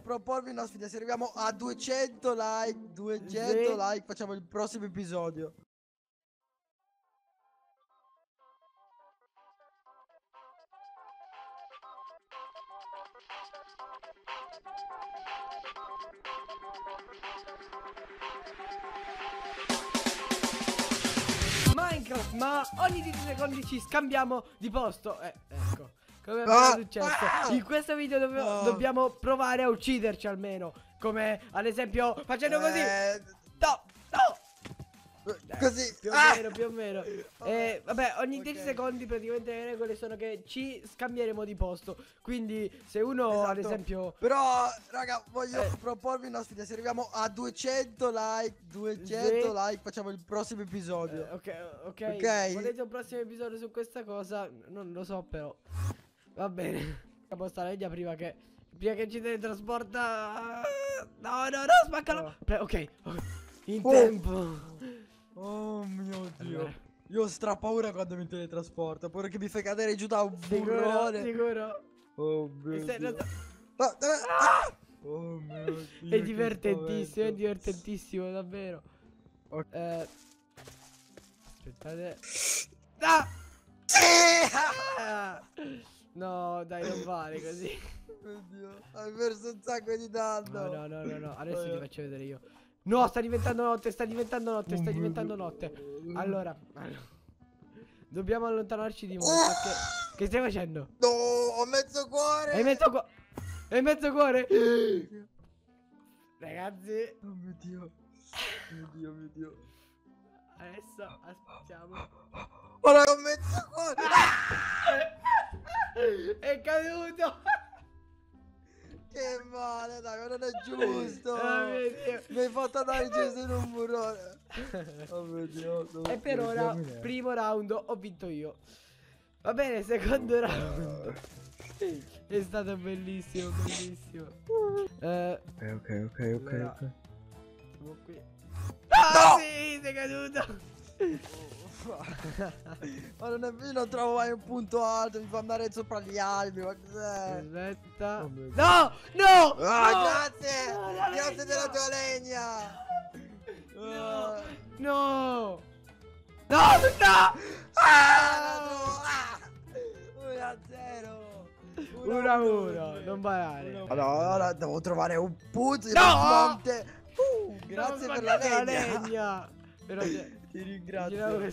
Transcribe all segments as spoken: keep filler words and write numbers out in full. proporvi una sfida. Se arriviamo a duecento like, duecento sì. like, facciamo il prossimo episodio. Minecraft, ma ogni dieci secondi ci scambiamo di posto. Eh, ecco. Come ah, è successo? Ah, in questo video dobbiamo, no. dobbiamo provare a ucciderci almeno. Come ad esempio facendo eh, così. No, no. Eh, così. Più o ah. meno, più o meno. Oh. Eh, vabbè, ogni okay. dieci secondi praticamente le regole sono che ci scambieremo di posto. Quindi se uno esatto. ad esempio... Però raga, voglio eh. proporvi una sfida. Se arriviamo a duecento like, duecento sì. like, facciamo il prossimo episodio. Eh, ok, ok. okay. Volete un prossimo episodio su questa cosa? Non lo so però. Va bene. Dobbiamo stare lì prima che prima che ci teletrasporta. No, no, no, spaccalo. Oh. Ok. In oh. tempo. Oh mio Dio. Allora. Io ho stra paura quando mi teletrasporta. Paura che mi fai cadere giù da un burrone. Sicuro. Oh mio Dio. Non... Ah. Ah. Oh mio Dio. È divertentissimo, è divertentissimo davvero. Okay. Eh. Aspettate. Ah! Sì! No, dai, non vale così. Oddio, hai perso un sacco di danno. No, no, no, no, no. Adesso ti faccio vedere io. No, sta diventando notte, sta diventando notte, sta diventando notte. Allora, allora. dobbiamo allontanarci di molto. Che, che stai facendo? No, ho mezzo cuore. Hai mezzo cuore? Hai mezzo cuore? Ragazzi. Oh mio Dio. Mio Dio, mio Dio. Adesso aspettiamo. Ora ho mezzo cuore. È caduto. Che male, dai, non è giusto. Oh, mi hai fatto andare giù in un burrone. Oh mio Dio. No, e per ora, primo round ho vinto io. Va bene, secondo round. È stato bellissimo, bellissimo. Eh, ok, ok, ok, ok. Allora, siamo qui. Ah, no! Sì, sei caduto. Ma non è, io non trovo mai un punto alto, mi fa andare sopra gli albi. Ma cos'è? Aspetta. Oh, no! No! Ah, no! Grazie! No, grazie legna. della tua legna! No! No! No! No! Ah! uno a zero! uno a uno! Non ballare! Allora, allora devo trovare un punto di no! Uh, grazie per la legna! legna. Però ti ringrazio. Allora,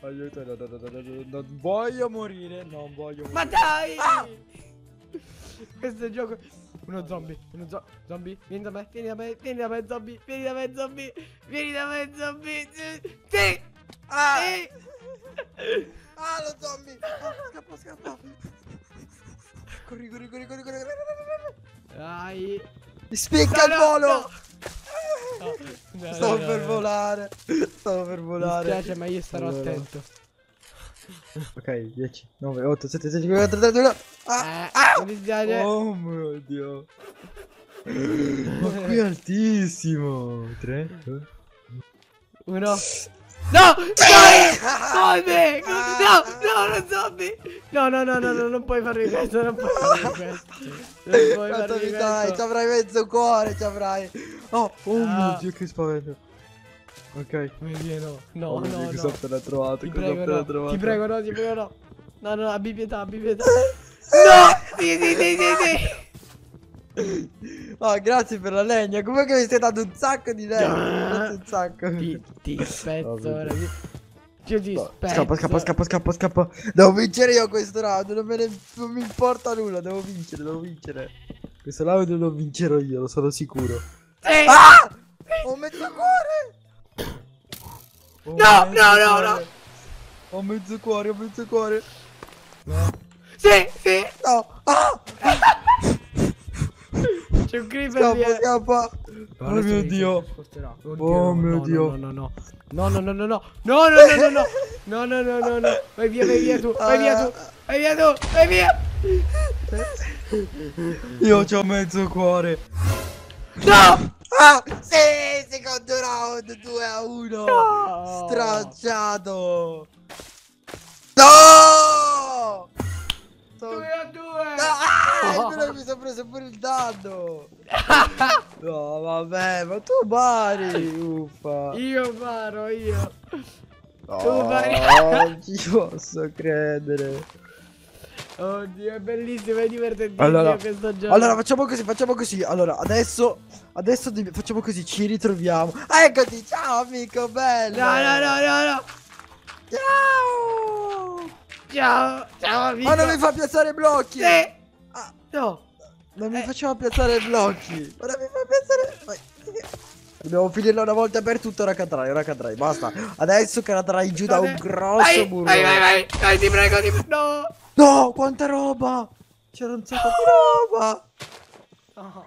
aiuto, no, no, no, no, no, non voglio morire, non voglio morire. Ma dai! Ah! Questo è il gioco. Uno zombie, uno zo zombie, vieni da me, vieni da me, vieni da me zombie, vieni da me zombie, vieni da me zombie. Sì! Ah! Sì! Ah, lo zombie! Ah, scappa, scappa! Corri, corri, corri, corri, corri! Dai! Mi spicca no, il volo! No, no. No, no, stavo no, per no, volare no. Stavo per volare. Mi piace, ma io starò allora. attento. Ok, dieci, nove, otto, sette, sei, cinque, quattro, tre, due, uno. Ah, ah! Mi piace. Oh mio Dio. Ma qui è altissimo. Tre, due, uno. No! Zombie! No! No, non zombie! No, no, no, no, no, non puoi farmi questo. Non puoi farmi questo. Non puoi farmi questo. Ci avrai mezzo cuore, ci avrai. Oh, oh ah. mio Dio, che spavento. Ok, no, no, oh, no, cosa no. appena trovato, ti cosa prego, appena no. trovato. Ti prego, no, ti prego, no. No, no, abbi pietà, abbi pietà. No! Sì, sì, sì, sì, sì. Oh, grazie per la legna. Comunque mi stai dando un sacco di legna. Grazie un sacco. Ti, ti spezzo, oh, ora. Io ti no. spezzo. Scappa, scappa, scappa, scappa, scappa. Devo vincere io questo round, non, me ne, non mi importa nulla, devo vincere, devo vincere. Questo round lo vincerò io, lo sono sicuro. Eh. Ah! Ho mezzo cuore! Oh, no, mezzo no, no, cuore. no! Ho mezzo cuore, ho mezzo cuore! No! Sì, sì! No! Ah! C'è un creeper! Scappa, scappa! Oh mio Dio! Oh mio Dio! No, no, no, no, no, no, no, no, no, no, no, no, no, no, no, no, no, vai via, vai via tu, vai via tu, vai via tu, vai via! Io c'ho mezzo cuore! No! Ah! Sì! Secondo round due a uno! No! Stracciato! No! due a due. Ah, oh. Però mi sono preso pure il dado. No vabbè, ma tu pari. Uffa. Io paro io. No, tu pari. Non ci posso credere. Oddio, è bellissimo, è divertentissimo allora, questo gioco. Allora facciamo così, facciamo così. Allora, adesso adesso facciamo così, ci ritroviamo. Eccoti, ciao amico bello. No, no, no, no, no. Ciao. Ciao, ciao amico. Ma non mi fa piazzare blocchi. Sì. Ah, no. Non eh. mi faceva piazzare blocchi. Ora mi fa piazzare. Dobbiamo finirla una volta per tutto, ora cadrai, ora cadrai, basta. Adesso cadrai giù da un grosso muro. Vai, vai, vai. Dai, ti prego, ti prego. No. No, quanta roba! C'era un sacco di roba! Oh.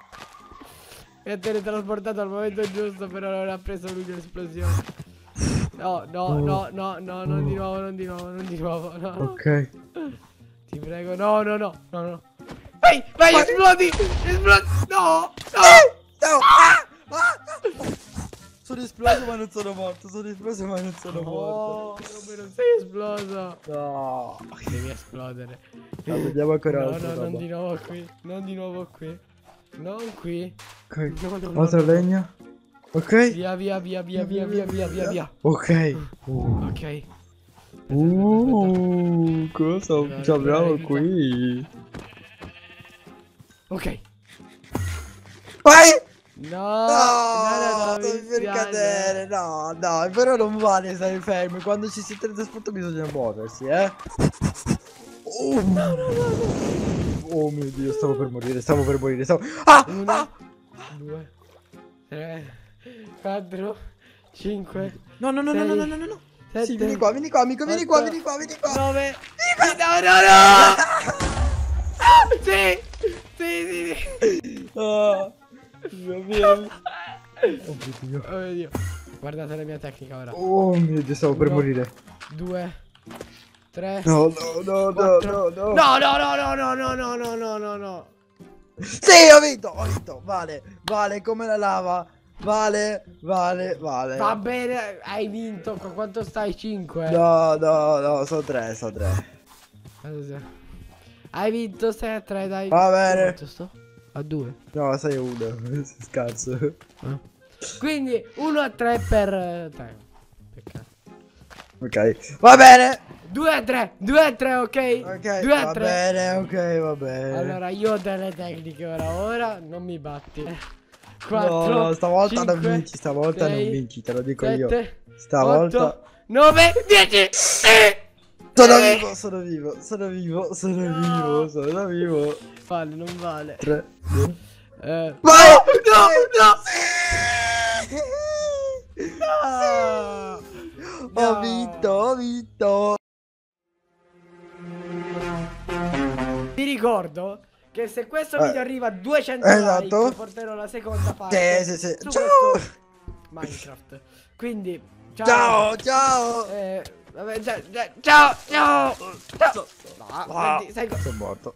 Mi ha teletrasportato al momento giusto, però non ha preso lui l'esplosione. No, no, no, no, no, non di nuovo, non di nuovo, non di nuovo, no. Ok. Ti prego, no, no, no, no, no. Vai, vai, vai. Esplodi! Esplodi! No! No! Eh, no. Ah, ah, ah. Sono esploso ma non sono morto, sono esploso ma non sono morto. No, come non sei esploso? No, devi esplodere. No, vediamo ancora. No, no, non di nuovo qui, non di nuovo qui. Non qui. Ok, altra legna. Ok. Via, via, via, via, via, via, via, via, via. Ok. Ok. Uh, cosa ci abbiamo qui? Ok. Vai! No, no, no, no, no, per cadere, no, no, però non vale stare fermi, quando ci si teletrasporta bisogna muoversi, eh. Oh, no, no, no. Oh mio Dio, stavo per morire, stavo per morire, stavo... Ah, uno, ah, due, tre, quattro, cinque, no, no, no, sei, no, no, no, no, no, sette, sì, vieni qua, vieni qua, amico, vieni qua, vieni qua, vieni qua, nove, vieni qua, no, no, no, sì, sì, sì, sì. Oh. Mio Dio. Oh mio Dio. Oh mio Dio. Guardate la mia tecnica ora. Oh mio Dio, stavo per morire. Due, tre. No, no, no, no, no, no. No, no, no, no, no, no, no, no, no, no. Sì, ho vinto, ho vinto. Vale, vale come la lava. Vale, vale, vale. Va bene, hai vinto. Con quanto stai? cinque? No, no, no, sono tre, sono tre. Hai vinto, stai a tre, dai. Va bene. A due? No, sei uno, scarso. Eh? Quindi uno a tre per tre. Peccato. Ok, va bene. due a tre, due a tre, ok? Ok, due a va tre. Bene, ok, va bene. Allora, io ho delle tecniche ora, ora non mi batti. quattro, no, no, stavolta cinque, non vinci, stavolta sei, non vinci, te lo dico sette, io. Stavolta otto, nove, dieci. Eh. Sono vivo, sono vivo, sono vivo, sono no. vivo, sono vivo. Vale, non vale. tre, due. Eh. Vai! No, no! Sì! No! Sì! No! Ho vinto, ho vinto. Ti ricordo che se questo eh. video arriva a duecento esatto. like, porterò la seconda parte. Sì, sì, sì. Ciao! Minecraft. Quindi, ciao! Ciao, ciao! Eh, vabbè, ciao, ciao, ciao, ciao. No, ah, senti, sei... sono morto.